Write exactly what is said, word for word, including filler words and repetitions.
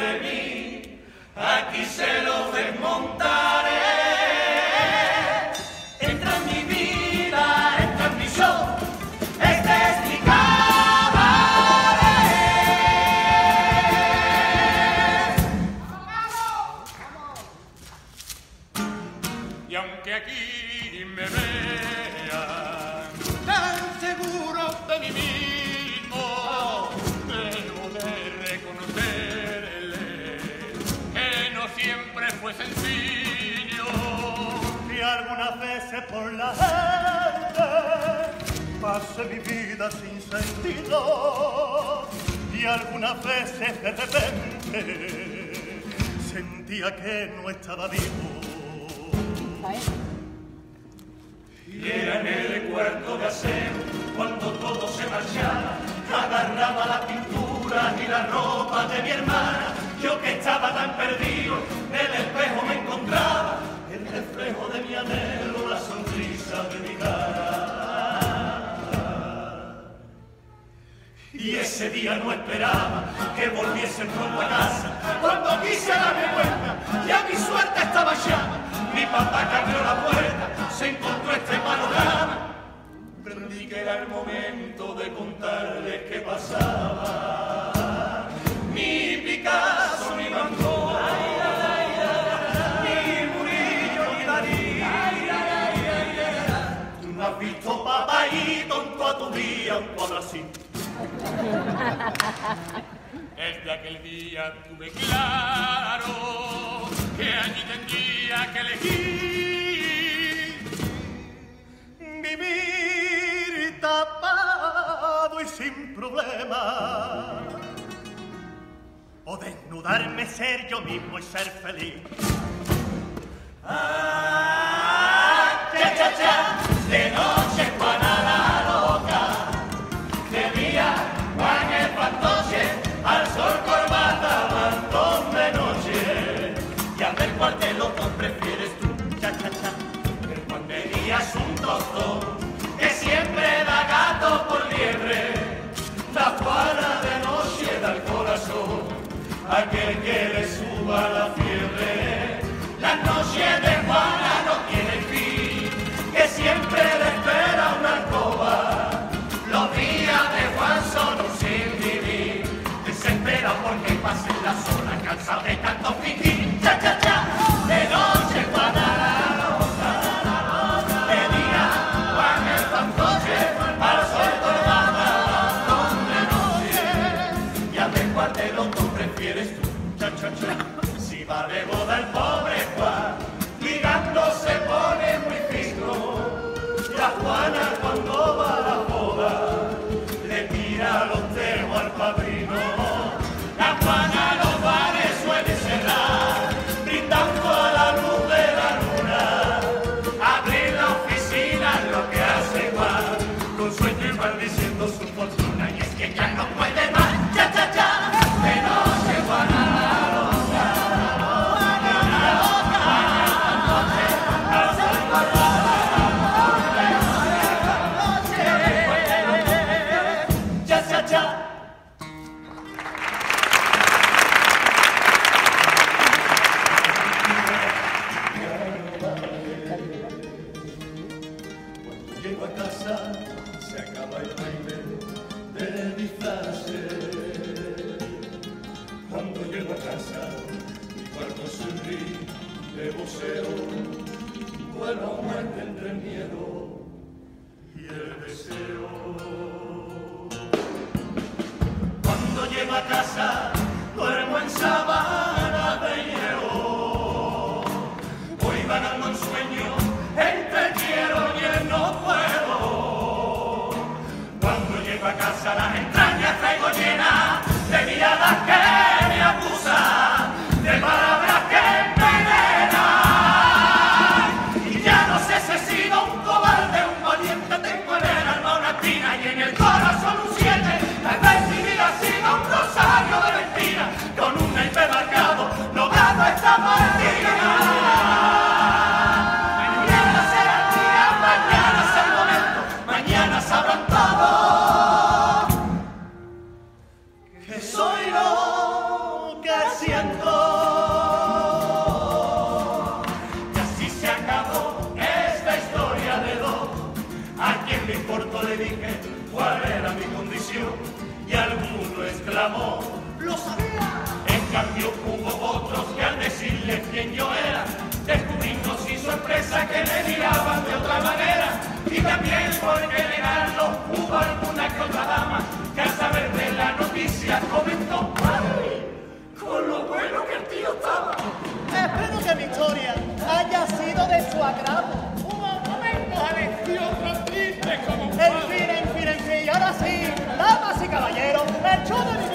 de mí, aquí se lo desmontaré. Entra en mi vida, entra en mi show, este es mi cabaret. ¡Vamos! ¡Vamos! Y aunque aquí me vean tan seguro de mi vida, fue sencillo y algunas veces por la gente pasé mi vida sin sentido, y algunas veces de repente sentía que no estaba vivo. Y era en el cuarto de aseo cuando todo se marchaba, agarraba la pintura y la ropa de mi hermana. Yo que estaba tan perdido, en el espejo me encontraba, el reflejo de mi anhelo, la sonrisa de mi cara. Y ese día no esperaba que volviese el rumbo a casa. Cuando quise darme cuenta, ya mi suerte estaba llama. Mi papá cambió la puerta, se encontró este panorama. Comprendí que era el momento de contarles qué pasaba. Mi Picasso, mi Van Gogh, mi Murillo, mi Dalí. Tú no has visto papaíto en toda tu vida un cuadro así. Desde aquel día tuve claro que allí tendría que elegir vivir tapado y sin problema, o desnudarme, ser yo mismo y ser feliz. Ah, cha, cha, cha, de noche Juana la loca, de día Juan el fantoche, al sol corbata, mantón de noche. Y a ver cuál de los dos prefieres tú, cha, cha, cha. El Juan de día es un tostón que siempre da gato por liebre, la Juana de noche da el corazón aquel que le suba la fiebre. Las noches de Juana no tienen fin, que siempre le espera una alcoba. Los días de Juan son un sin vivir, desespera porque pasen las horas cansadas de tanto fingir. Cha, cha, cha, de noche Juana la loca, de día Juan el fantoche, al sol corbata, mantón de noche. Y a ver cuál de los dos prefieres tú, cha, cha, cha. Si va de boda el pobre Juan, ligando se pone muy fino. La Juana cuando va a la boda le tira los dedos al padrino. La Juana los bares suele cerrar, brindando a la luz de la luna. Abrir la oficina es lo que hace Juan, con sueño y maldiciendo su fortuna. Y es que ya no puede más, cha, cha, cha. Soy lo que hacía. cantó. Y así se acabó esta historia de dos. A quien le importó le dije cuál era mi condición y alguno exclamó, ¡lo sabía! En cambio hubo otros que al decirle quién yo era, descubrimos sin sorpresa que le miraban de otra manera. Y también, por qué negarlo, hubo alguna que otra dama que al saber de la noticia comentó, ¡ay! Con lo bueno que el tío estaba. Espero que mi historia haya sido de su agrado. Un momento, Alexio, transmite como un padre. En fin, en fin, en fin, y ahora sí, damas y caballeros, el show de mi